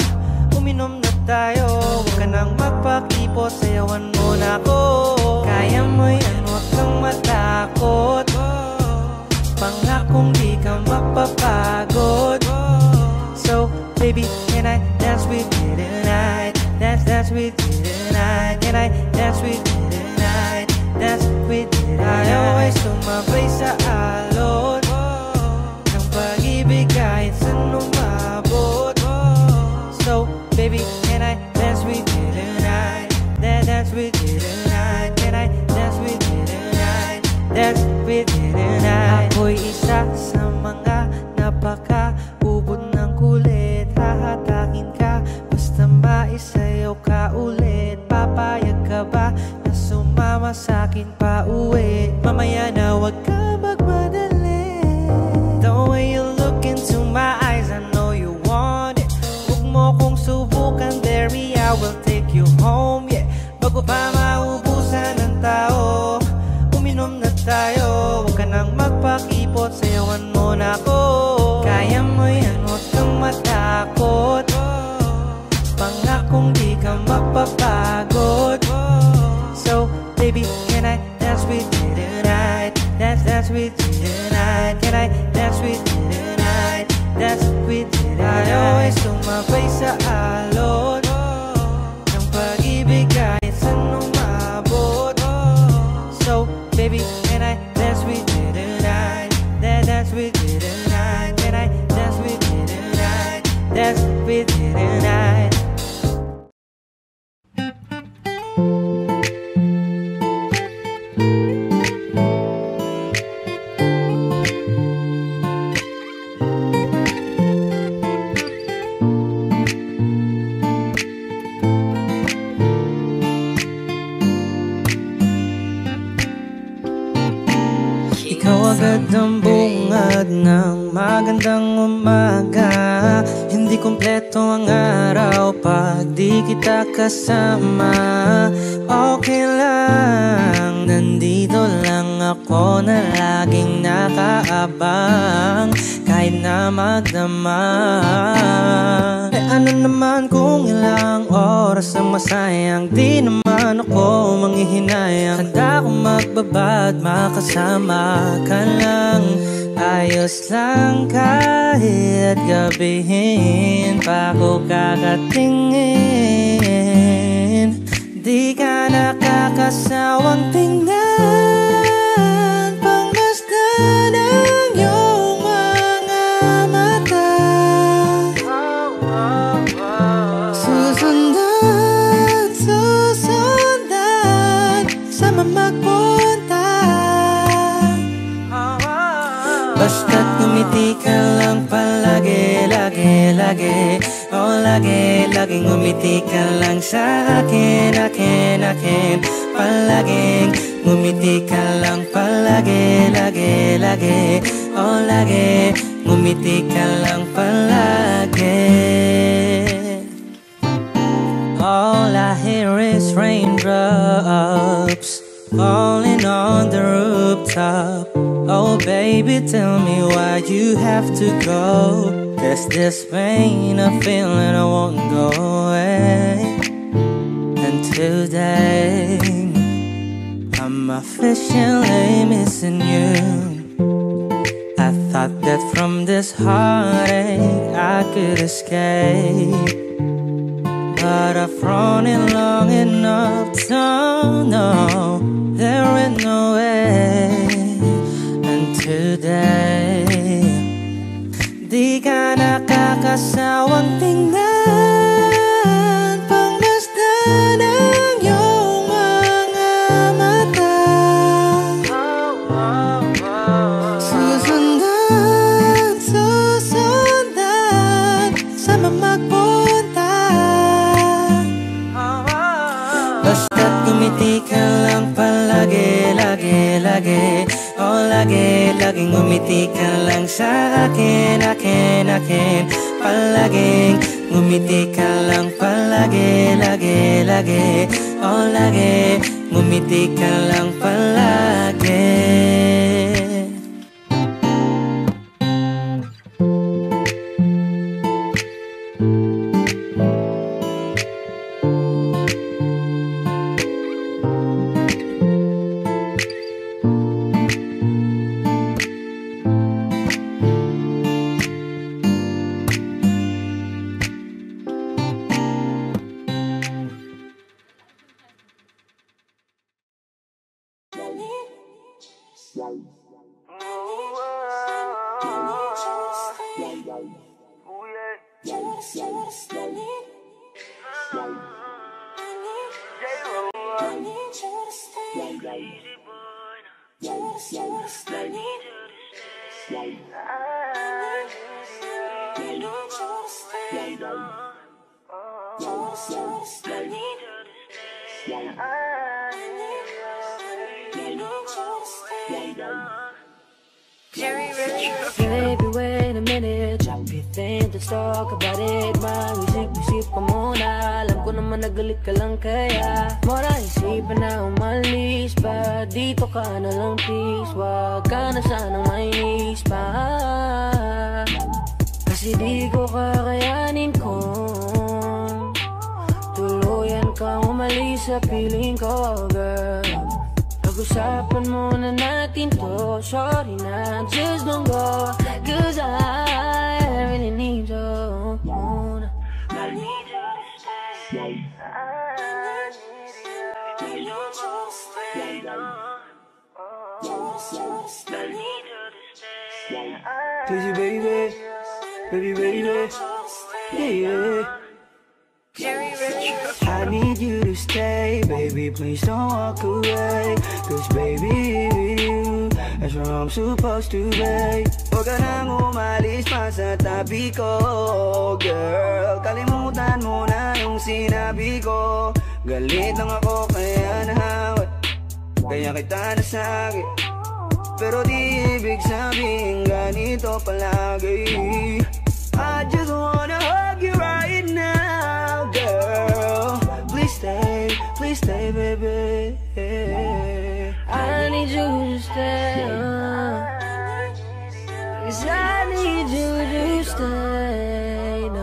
uminom na tayo. Huwag ka nang magpakipos, sayawan mo na ako. Kaya mo yan, huwag kang matakot. Pangakong di ka mapapagod. So baby, can I dance with you tonight? Dance, dance with you tonight. Can I dance with you tonight? Dance with you tonight. I always tumabay sa alon ng pag-ibig kahit saan umabot. So baby, can I dance with you tonight? Dance with you tonight. Can I dance with you tonight? Dance with you tonight. Ako'y isa sa mga napaka-ubod ng kulit. Hahatakin ka, basta maisayaw ka ulit. Papayag ka ba na sumama sa'kin pa uwi? Mamaya na huwag ka magmadali. The way you look into my eyes, I know you want it. Huwag mo kong subukan, dare me, I will take you home, yeah. Bago pa maubusan ng tao, uminom na tayo. Huwag ka nang magpakipot, sayawan mo na ako. Kaya mo yan, huwag kang matakot. Pangakong di ka mapapagod. So baby, can I dance with you tonight? Dance, dance with you tonight. Can I dance with you tonight? Dance with you tonight. I always tumabay sa alon ng pag-ibig kahit saan umabot. So baby, can I dance with you tonight? Dance with you tonight. Can I dance with you tonight? Dance with you tonight. Ang bungad ng magandang umaga, hindi kompleto ang araw pag di kita kasama. Okay lang, nandito lang ako na laging nakaabang kahit na magdama. Eh ano naman kung ilang oras ang masayang di naman ako manghihinayang. Handa akong magbabad makasama ka lang. Ayos lang kahit gabihin pa ako kakatingin. Di ka nakakasawang tingnan, pangmasdan ang iyong mga mata. Susundan, susundan sa mamagpunta. Basta't ngumiti ka lang palagi, lagi, lagi. Oh, lagi, laging ngumiti ka lang sa akin, akin, akin. Palaging ngumiti ka lang palagi, lagi, lagi. Oh, lagi, ngumiti ka lang palagi. All I hear is raindrops falling on the rooftop. Oh baby, tell me why you have to go. There's this pain I'm feeling, I won't go away. And today I'm officially missing you. I thought that from this heartache I could escape, but I've run it long enough to know there ain't no way. And today di ka nakakasawang tingnan, pangmasdan ang iyong mga mata. Susundan, susundan sa mamagpunta. lagi laging ngumiti ka lang sa akin palaging ngumiti ka lang palagi oh lagi ngumiti ka lang palagi. Baby, wait a minute, we think let's talk about it. Mawisip-wisip ka muna, alam ko naman nagalit ka lang kaya mora isipan na umalis pa, dito ka na lang please. Wag ka na sanang mainis pa, kasi di ko kakayanin kung tuluyan ka umalis sa piling ko, girl. Pag-usapan muna natin to, sorry na, just don't go, cause I really need you. I need you to stay, I need you, don't go away, no. I need you to stay, I need you, baby, I need you to stay, baby, please don't walk away. Cause baby, with you, that's where I'm supposed to be. Huwag ka nang umalis pa sa tabi ko, girl. Kalimutan mo na yung sinabi ko. Galit lang ako kaya nahawat, kaya kita nasakit. Pero di ibig sabihin ganito palagi. I just wanna hug you right now. Please stay, baby. I need you to stay. Cause I need you to stay. No,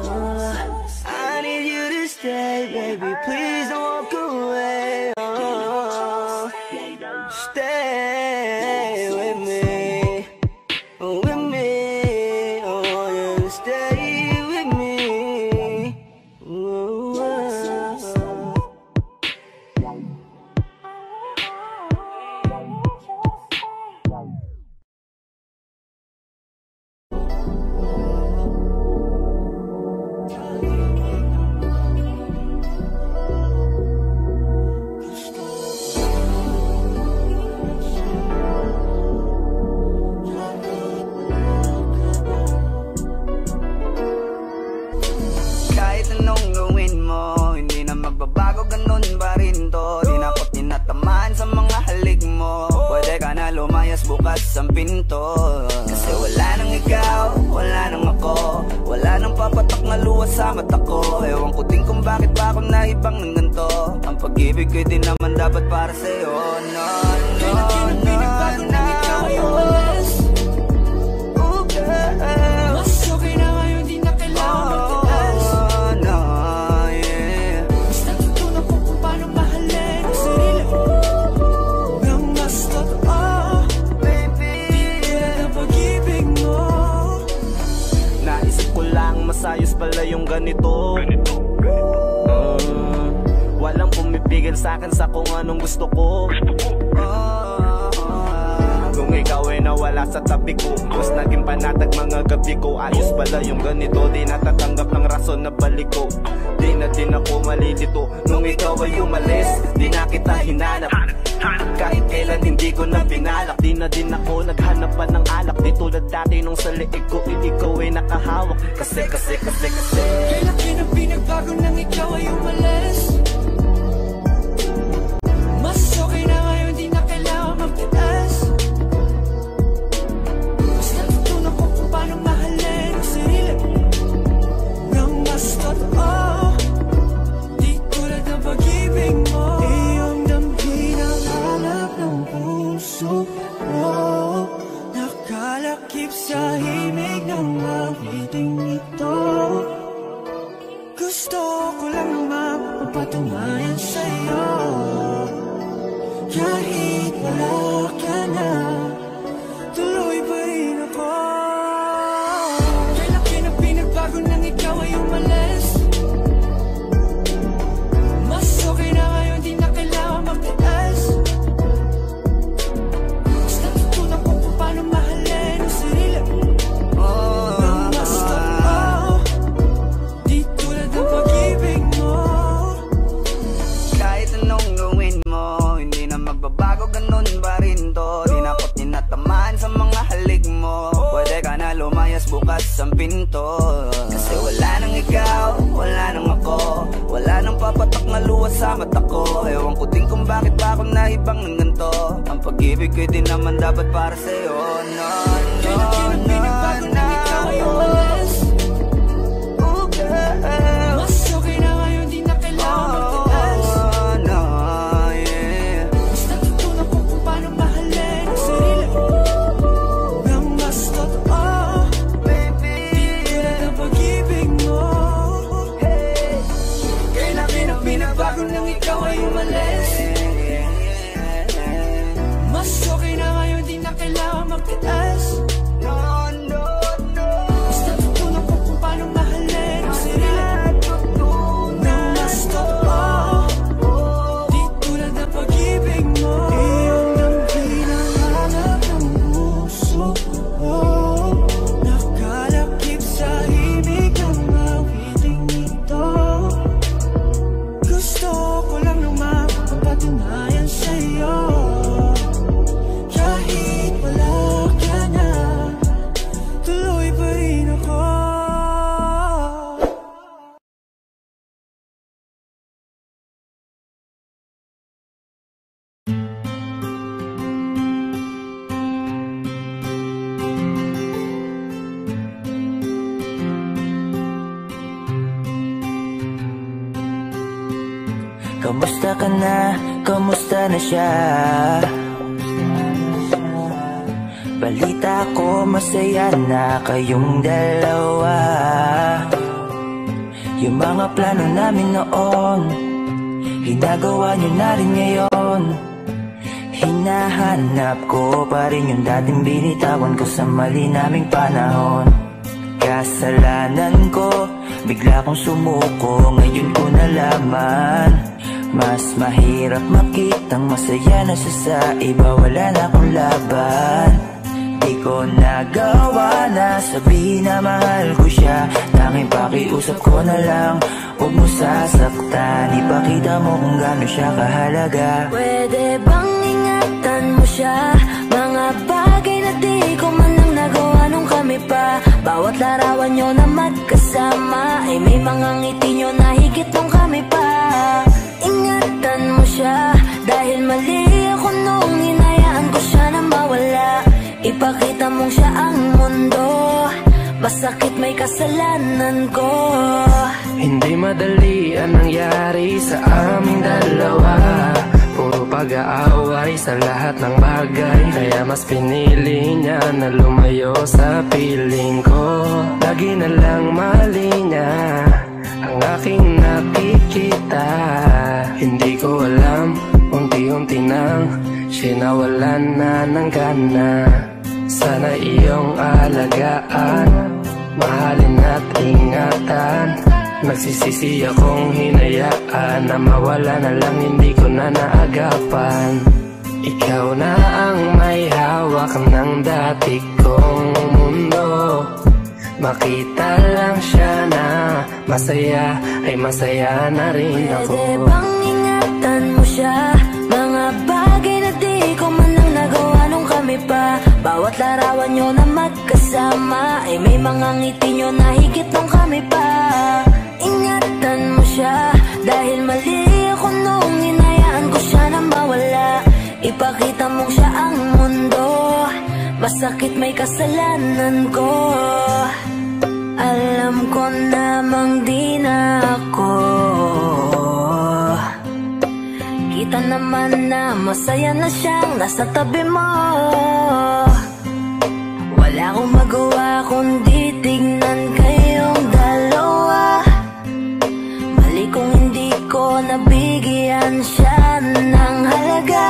I need you to stay, baby. Please don't walk away. Oh, stay with me. Oh, with me. Oh, yeah, stay with me. Ooh, bukas ang pinto, kasi wala nang ikaw, wala nang ako, wala nang papatak na luha sa mata ko. Ewan ko din kung bakit ba ako naibang ng ganito. Ang pag-ibig ko'y di naman dapat para sa'yo. No, no, no, no, no. Masayos pala yung ganito. Walang pumipigil sa'kin sa kung anong gusto ko. Kung ikaw ay nawala sa tabi ko, mas naging panatag mga gabi ko. Ayos pala yung ganito, di natatanggap ng rason na balik ko. Di na din ako mali dito, nung ikaw ay umalis, di na kita hinanap. Kahit kailan hindi ko na binalak, di na din ako naghanap pa ng alak. Di tulad dati nung sa liig ko, ikaw ay nakahawak. Kasi kailaki na pinagbago nang ikaw ay umalis. Mas okay na ngayon, di na kailangan magtitaas. patunayan sa'yo, kahit wala ka na, tuloy pa rin ako. Kailan pinagbago nang ikaw ay umalis? Mas okay na ngayon, di na kailangan magtaas. Basta natutunan ko kung paano mahalin ang sarili nang mas tao, di tulad ng pag-ibig mo. Kahit anong gawin mo, hindi na magbabago, ganun ba rin to? Di na ako tinatamaan sa mga halik mo. Pwede ka na lumayas, bukas ang pinto. Kasi wala nang ikaw, wala nang ako, wala nang papatak na luha sa mata ko. Ewan ko din kung bakit ba akong naibang ng ganito. Ang pag-ibig ko'y di naman dapat para sa'yo. No, no, no, no, oh, girl. Mas okay na ngayon, di na kailangan magtaas. Oh, no, yeah. Mas natutunan ko kung paano mahalin ang sarili nang mas totoo. Di tulad ng pag-ibig mo. Kailan pinabago nang ikaw ay umalis? Mas okay na ngayon, di na kailangan magtaas. Kamusta ka na? Kamusta na siya? Balita ko masaya na kayong dalawa. Yung mga plano namin noon, ginagawa niyo na rin ngayon. Hinahanap ko pa rin yung dating binitawan ko sa mali naming panahon. Kasalanan ko, bigla kong sumuko, ngayon ko nalaman. Mas mahirap makitang masaya na siya sa iba, wala na akong laban. Di ko nagawa na sabihin na mahal ko siya, tanging pakiusap ko na lang, huwag mo sasaktan. Ipakita mo kung gano'n siya kahalaga. Pwede bang ingatan mo siya? Mga bagay na di ko man lang nagawa nung kami pa. Bawat larawan nyo na magkasama ay may mga ngiti nyo na higit nung kami pa. Ingatan mo siya, dahil mali ako nung hinayaan ko siya na mawala. Ipakita mong siya ang mundo, masakit may kasalanan ko. Hindi madali ang nangyari sa aming dalawa, puro pag-aaway sa lahat ng bagay. Kaya mas pinili niya na lumayo sa piling ko. Lagi na lang mali niya ang aking nakikita. Hindi ko alam, unti-unti nang sinawalan na ng gana. Sana iyong alagaan, mahalin at ingatan. Nagsisisi akong hinayaan na mawala na lang, hindi ko na naagapan. Ikaw na ang may hawak ng dati kong mundo. Makita lang siya na masaya, ay masaya na rin ako. Pwede bang ingatan mo siya? Mga bagay na di ko man lang nagawa nung kami pa. Bawat larawan nyo na magkasama ay may mga ngiti nyo na higit nung kami pa. Ingatan mo siya, dahil mali ako nung hinayaan ko siya na mawala. Ipakita mong siya ang mundo, masakit may kasalanan ko. Alam ko namang di na ako, kita naman na masaya na siyang nasa tabi mo. Wala akong magawa kundi tignan kayong dalawa. Mali kung hindi ko nabigyan siya ng halaga.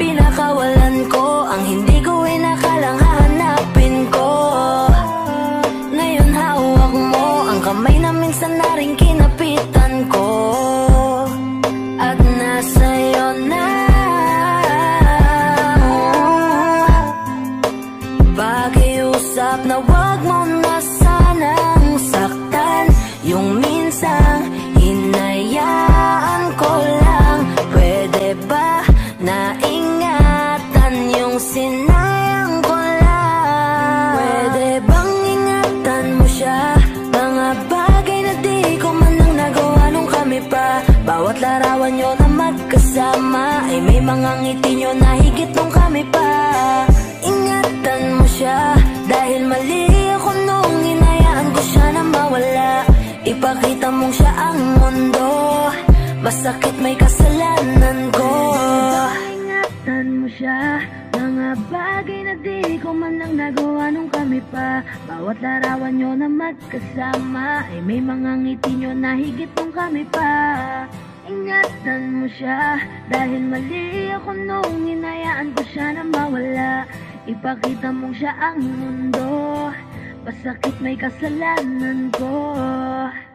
Pinakawalan ko ang hindi ko inakalang hahanapin ko. Ngayon hawak mo ang kamay na minsan na rin kinapitan ko. At nasa'yo na pakiusap na wag mo na sanang saktan yung minsang hinayaan ko lang. Pwede ba naingatan yung sinayang ko lang? Pwede bang ingatan mo siya? Mga bagay na di ko man ang nagawa nung kami pa. Bawat larawan nyo na magkasama ay may mga ngiti nyo na higit nung kami pa. Ingatan mo siya dahil mali ako nung hinayaan ko siya na mawala. Ipakita mong siya ang mundo, masakit may kasalanan ko. Ingatan mo siya, mga bagay na di ko man ang nagawa nung kami pa. Bawat larawan nyo na magkasama ay may mga ngiti nyo na higit nung kami pa. Ingatan mo siya dahil mali ako nung hinayaan ko siya na mawala. Ipakita mong siya ang mundo, pasakit may kasalanan ko.